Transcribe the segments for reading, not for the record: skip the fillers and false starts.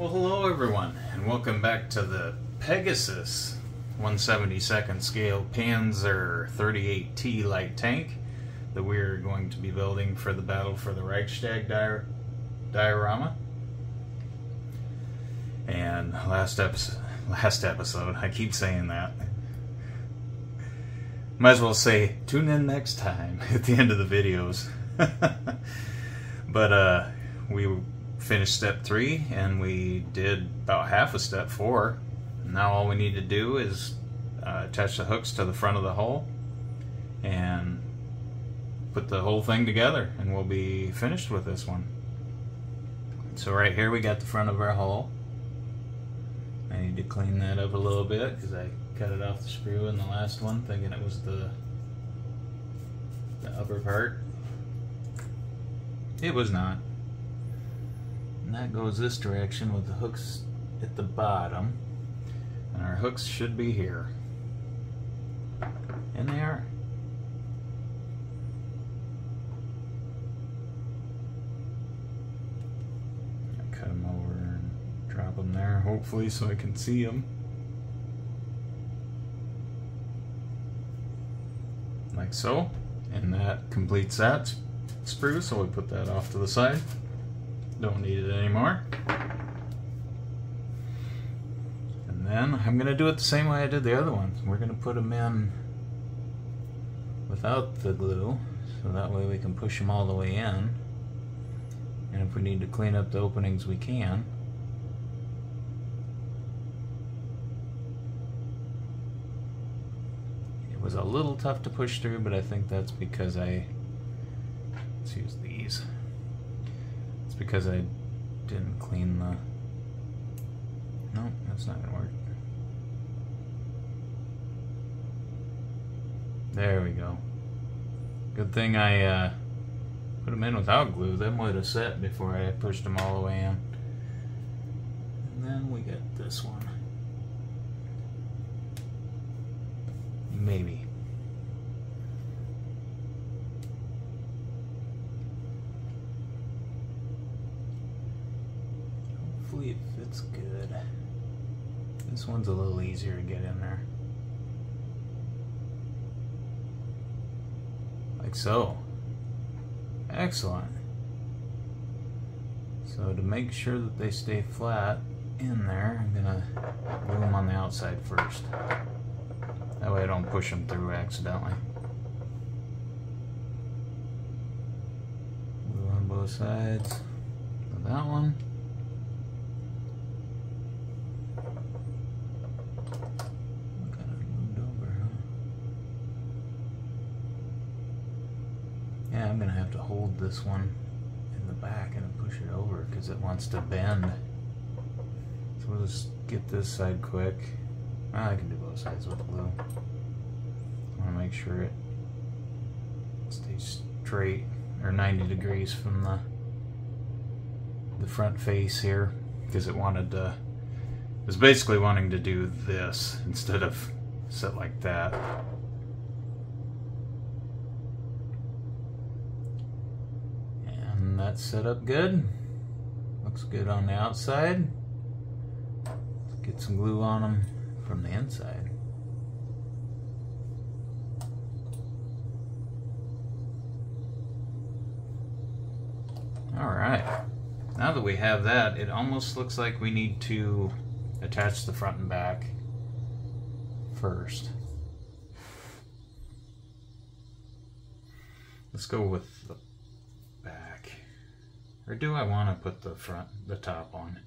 Well, hello everyone, and welcome back to the Pegasus 1/72 scale Panzer 38T light tank that we're going to be building for the Battle for the Reichstag diorama. And last episode, I keep saying that. Might as well say, tune in next time at the end of the videos. But we finished step 3, and we did about half of step 4. Now all we need to do is attach the hooks to the front of the hull and put the whole thing together, and we'll be finished with this one. So right here we got the front of our hull. I need to clean that up a little bit because I cut it off the screw in the last one thinking it was the upper part. It was not. And that goes this direction with the hooks at the bottom, and our hooks should be here, and they are. I cut them over and drop them there, hopefully, so I can see them. Like so, and that completes that sprue, so we put that off to the side. Don't need it anymore. And then I'm going to do it the same way I did the other ones. We're going to put them in without the glue, so that way we can push them all the way in. And if we need to clean up the openings, we can. It was a little tough to push through, but I think that's because let's use these. Because I didn't clean the... No, that's not going to work. There we go. Good thing I put them in without glue. Them would have set before I pushed them all the way in. And then we got this one. Maybe. It fits good. This one's a little easier to get in there. Like so. Excellent. So to make sure that they stay flat in there, I'm gonna glue them on the outside first. That way I don't push them through accidentally. Glue on both sides of that one. I'm going to have to hold this one in the back and push it over because it wants to bend. So we'll just get this side quick. Well, I can do both sides with glue. I want to make sure it stays straight or 90 degrees from the front face here, because it wanted to... It was basically wanting to do this instead of sit like that. That's set up good. Looks good on the outside. Let's get some glue on them from the inside. Alright. Now that we have that, it almost looks like we need to attach the front and back first. Let's go with the back. Or do I want to put the top on?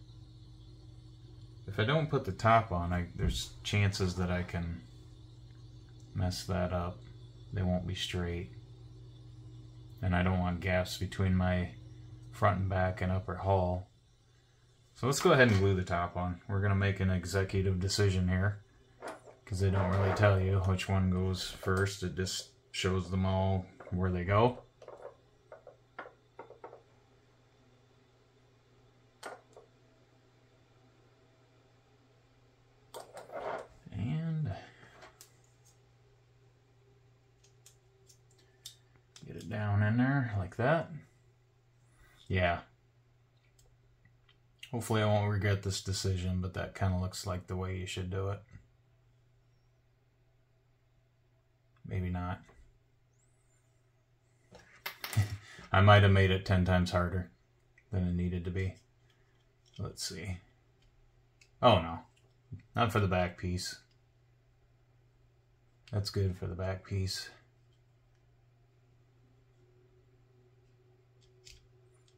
If I don't put the top on, there's chances that I can mess that up. They won't be straight. And I don't want gaps between my front and back and upper hull. So let's go ahead and glue the top on. We're going to make an executive decision here, because they don't really tell you which one goes first. It just shows them all where they go. Down in there like that. Yeah, Hopefully I won't regret this decision, but that kind of looks like the way you should do it. Maybe not. I might have made it 10 times harder than it needed to be. Let's see. Oh no, not for the back piece. That's good for the back piece.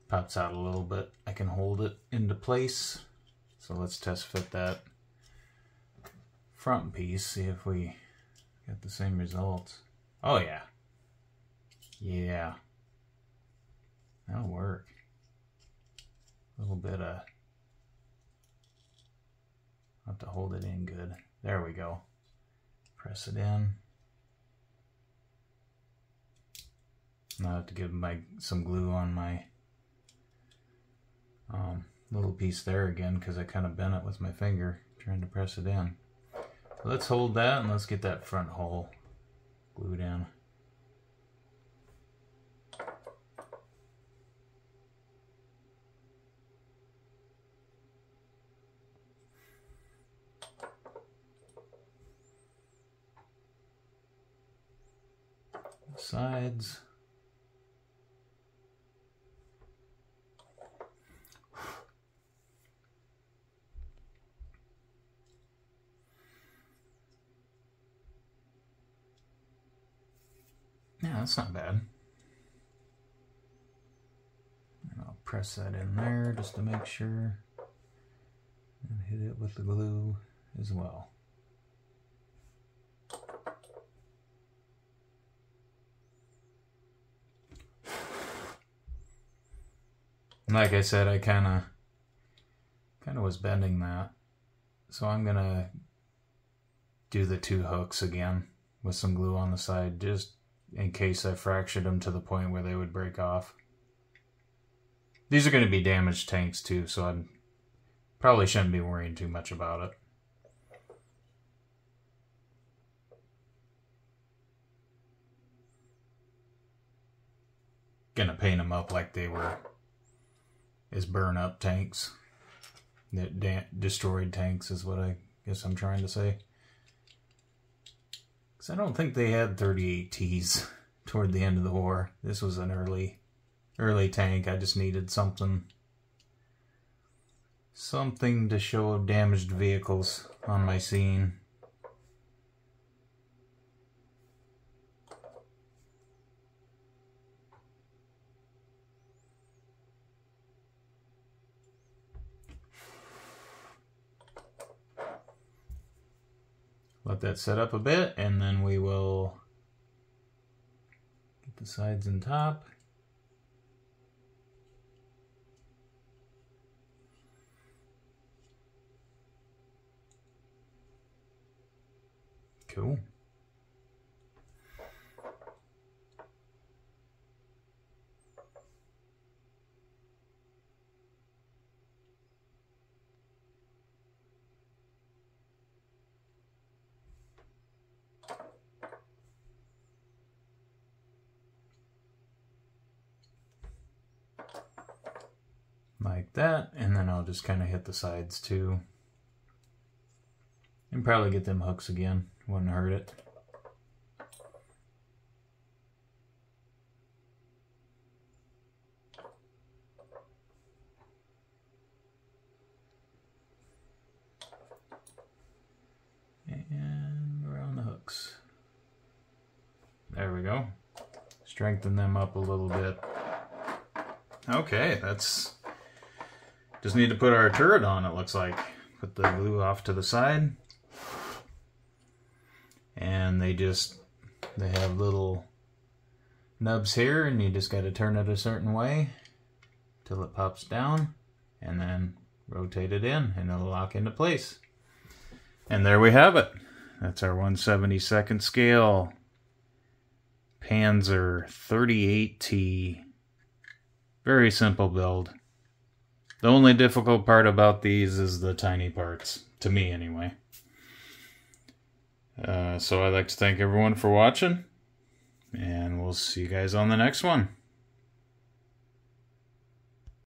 Pops out a little bit. I can hold it into place. So let's test fit that front piece, see if we get the same results. Oh yeah. Yeah. That'll work. A little bit of... I'll have to hold it in good. There we go. Press it in. Now I have to give some glue on my little piece there again, because I kind of bent it with my finger trying to press it in. Let's hold that and let's get that front hole glued in. Sides. Yeah, that's not bad. And I'll press that in there just to make sure, and hit it with the glue as well. Like I said, I kind of was bending that, so I'm gonna do the 2 hooks again with some glue on the side, just in case I fractured them to the point where they would break off. These are going to be damaged tanks too, so I probably shouldn't be worrying too much about it. Gonna paint them up like they were is burn up tanks, destroyed tanks is what I guess I'm trying to say. Because I don't think they had 38Ts toward the end of the war. This was an early tank. I just needed something to show damaged vehicles on my scene. Let that set up a bit, and then we will get the sides and top. Cool. Like that, and then I'll just kind of hit the sides too. And probably get them hooks again, wouldn't hurt it. And we're on the hooks. There we go. Strengthen them up a little bit. Okay, that's... Just need to put our turret on, it looks like. Put the glue off to the side. And they have little nubs here, and you just gotta turn it a certain way till it pops down, and then rotate it in and it'll lock into place. And there we have it. That's our 1/72nd scale Panzer 38T. Very simple build. The only difficult part about these is the tiny parts, to me anyway. So I'd like to thank everyone for watching, and we'll see you guys on the next one.